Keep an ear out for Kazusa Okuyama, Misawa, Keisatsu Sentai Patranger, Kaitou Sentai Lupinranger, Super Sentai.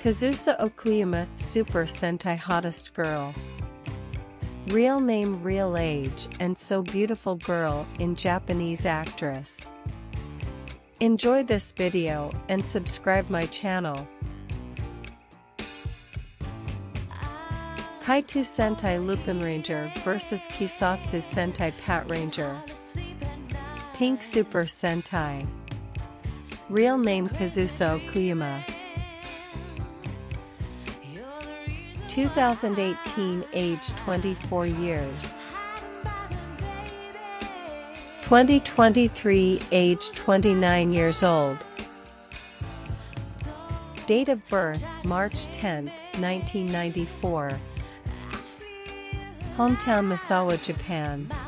Kazusa Okuyama, Super Sentai Hottest Girl. Real name, real age, and So Beautiful Girl in Japanese actress. Enjoy this video and subscribe my channel. Kaitou Sentai Lupinranger vs Keisatsu Sentai Patranger. Pink Super Sentai. Real name Kazusa Okuyama. 2018, age 24 years. 2023, age 29 years old. Date of birth, March 10, 1994. Hometown, Misawa, Japan.